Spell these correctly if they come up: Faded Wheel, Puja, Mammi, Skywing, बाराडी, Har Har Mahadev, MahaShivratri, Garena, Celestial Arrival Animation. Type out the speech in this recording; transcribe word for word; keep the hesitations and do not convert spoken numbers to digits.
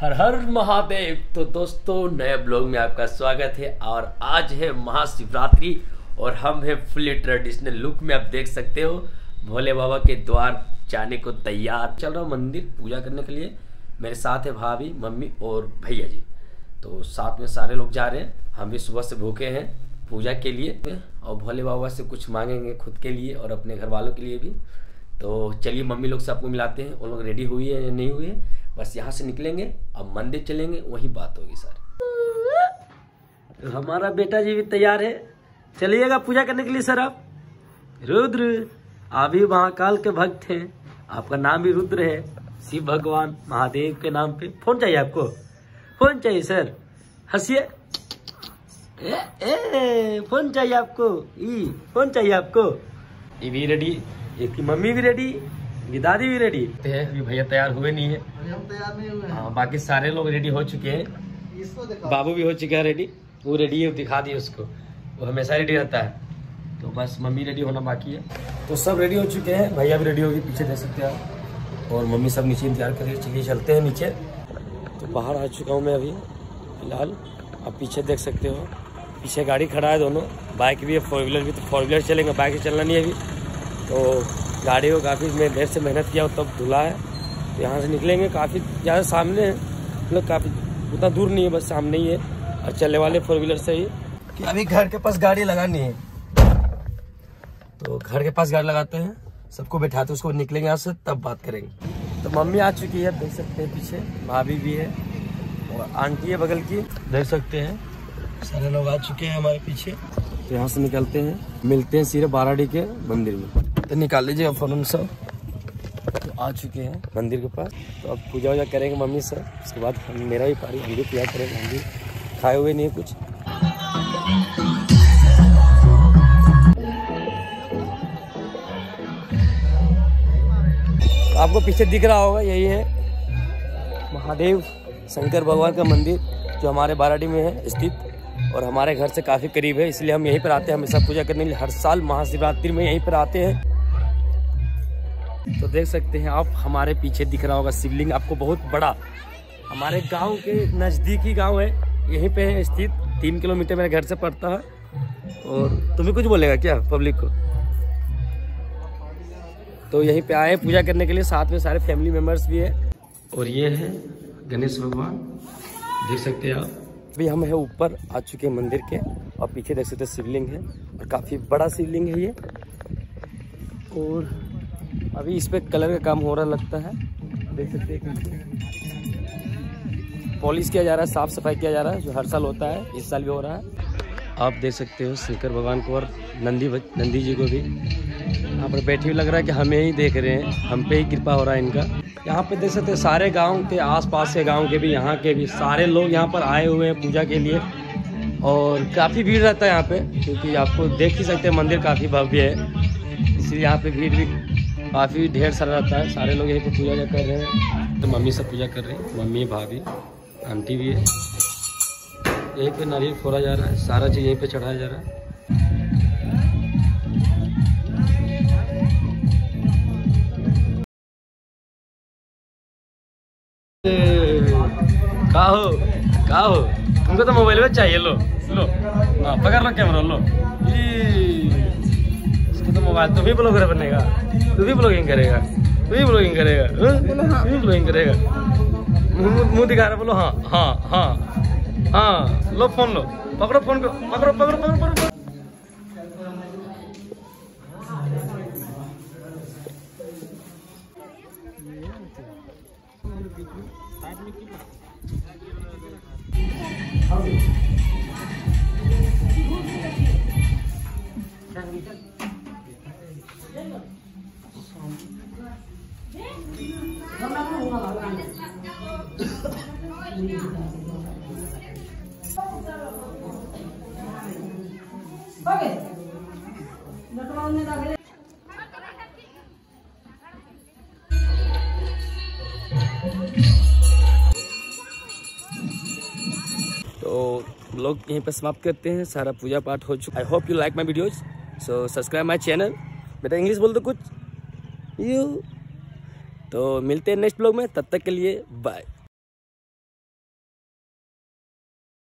हर हर महादेव। तो दोस्तों नए ब्लॉग में आपका स्वागत है और आज है महाशिवरात्रि और हम हैं फुली ट्रेडिशनल लुक में। आप देख सकते हो भोले बाबा के द्वार जाने को तैयार चल रहा हूँ मंदिर पूजा करने के लिए। मेरे साथ है भाभी, मम्मी और भैया जी, तो साथ में सारे लोग जा रहे हैं। हम भी सुबह से भूखे हैं पूजा के लिए और भोले बाबा से कुछ मांगेंगे खुद के लिए और अपने घर वालों के लिए भी। तो चलिए मम्मी लोग से आपको मिलाते हैं, उन लोग रेडी हुई है या नहीं हुई है। बस यहाँ से निकलेंगे अब मंदिर चलेंगे, वही बात होगी सर। हमारा बेटा जी भी तैयार है, चलिएगा पूजा करने के लिए। सर आप रुद्र, आप भी महाकाल के भक्त हैं, आपका नाम भी रुद्र है। शिव भगवान महादेव के नाम पे फोन चाहिए आपको? फोन चाहिए सर, हंसिए। फोन चाहिए आपको? ई फोन चाहिए आपको? ये भी रेडी, इसकी मम्मी भी रेडी, दादी भी रेडी है। अभी भैया तैयार हुए नहीं है, तैयार नहीं हुए हैं। बाकी सारे लोग रेडी हो चुके हैं। इसको बाबू भी हो चुका है रेडी, वो रेडी है, दिखा दिए उसको, वो हमेशा रेडी रहता है। तो बस मम्मी रेडी होना बाकी है। तो सब रेडी हो चुके हैं, भैया भी रेडी होगी, पीछे दे सकते हैं आप, और मम्मी सब नीचे इंतजार करके चलिए चलते हैं नीचे। तो बाहर आ चुका हूँ मैं अभी फिलहाल, आप पीछे देख सकते हो, पीछे गाड़ी खड़ा है, दोनों बाइक भी है, फोर व्हीलर भी। तो फोर व्हीलर चलेंगे, बाइक से चलना नहीं है अभी। तो गाड़ी को काफ़ी मैं देर से मेहनत किया हूँ तब धुला है। तो यहाँ से निकलेंगे, काफ़ी ज़्यादा सामने है, मतलब काफ़ी उतना दूर नहीं है, बस सामने ही है और चलने वाले फोर व्हीलर से ही। कि अभी घर के पास गाड़ी लगानी है, तो घर के पास गाड़ी लगाते हैं, सबको बैठाते हैं, उसको निकलेंगे यहाँ से तब बात करेंगे। तो मम्मी आ चुकी है, देख सकते हैं, पीछे भाभी भी है और आंटी है बगल की, देख सकते हैं। सारे लोग आ चुके हैं हमारे पीछे। तो यहाँ से निकलते हैं, मिलते हैं सीधे बाराडी के मंदिर में। तो निकाल लीजिए फोन सब। तो आ चुके हैं मंदिर के पास, तो अब पूजा वूजा करेंगे मम्मी सर, उसके बाद हम मेरा भी पारी हम भी पूजा करेंगे। हम भी खाए हुए नहीं है कुछ। तो आपको पीछे दिख रहा होगा, यही है महादेव शंकर भगवान का मंदिर जो हमारे बाराडी में है स्थित और हमारे घर से काफ़ी करीब है, इसलिए हम यहीं पर आते हैं हमेशा पूजा करने के लिए। हर साल महाशिवरात्रि में यहीं पर आते हैं। तो देख सकते हैं आप, हमारे पीछे दिख रहा होगा शिवलिंग आपको, बहुत बड़ा हमारे गांव के नज़दीकी गांव है, यहीं पे है स्थित। तीन किलोमीटर मेरे घर से पड़ता है। और तुम्हें कुछ बोलेगा क्या पब्लिक को? तो यहीं पे आए पूजा करने के लिए, साथ में सारे फैमिली मेम्बर्स भी है। और ये है गणेश भगवान, देख सकते हैं आप। अभी हम है ऊपर आ चुके हैं मंदिर के और पीछे देख सकते शिवलिंग है और काफ़ी बड़ा शिवलिंग है ये। और अभी इस पर कलर का काम हो रहा लगता है, देख सकते हैं, पॉलिश किया जा रहा है, साफ सफाई किया जा रहा है जो हर साल होता है, इस साल भी हो रहा है। आप देख सकते हो शंकर भगवान को और नंदी नंदी जी को भी। यहाँ पर बैठे हुए लग रहा है कि हमें ही देख रहे हैं, हम पे ही कृपा हो रहा है इनका। यहाँ पे देख सकते हैं सारे गाँव के आसपास के गाँव के भी, यहाँ के भी सारे लोग यहाँ पर आए हुए हैं पूजा के लिए और काफ़ी भीड़ रहता है यहाँ पर, क्योंकि आपको देख ही सकते हैं मंदिर काफ़ी भव्य है, इसलिए यहाँ पर भीड़ भी काफ़ी ढेर सारा रहता है। सारे लोग यहीं पर पूजा कर रहे हैं। तो मम्मी सब पूजा कर रही है, मम्मी भाभी आंटी भी है। यहीं पे नारियल फोड़ा जा रहा है, सारा चीज़ यहीं पे चढ़ाया जा रहा है। का हो का हो तुमको तो मोबाइल में चाहिए, लो लो हाँ पकड़ लो कैमरा, लो तो मोबाइल। तू भी ब्लॉगर बनेगा, तू भी ब्लॉगिंग करेगा, तू भी ब्लॉगिंग करेगा, तू भी ब्लॉगिंग करेगा। मुँह दिखा रहा, बोलो हाँ हाँ हाँ हाँ। लो फोन, लो पकड़ो फोन को, पकड़ो पकड़ो पकड़ो पकड़ो। तो लोग यहीं पर समाप्त करते हैं, सारा पूजा पाठ हो चुका। I hope you like my videos, so subscribe my channel. बेटा इंग्लिश बोल दो कुछ यू। तो मिलते हैं नेक्स्ट ब्लॉग में, तब तक के लिए बाय।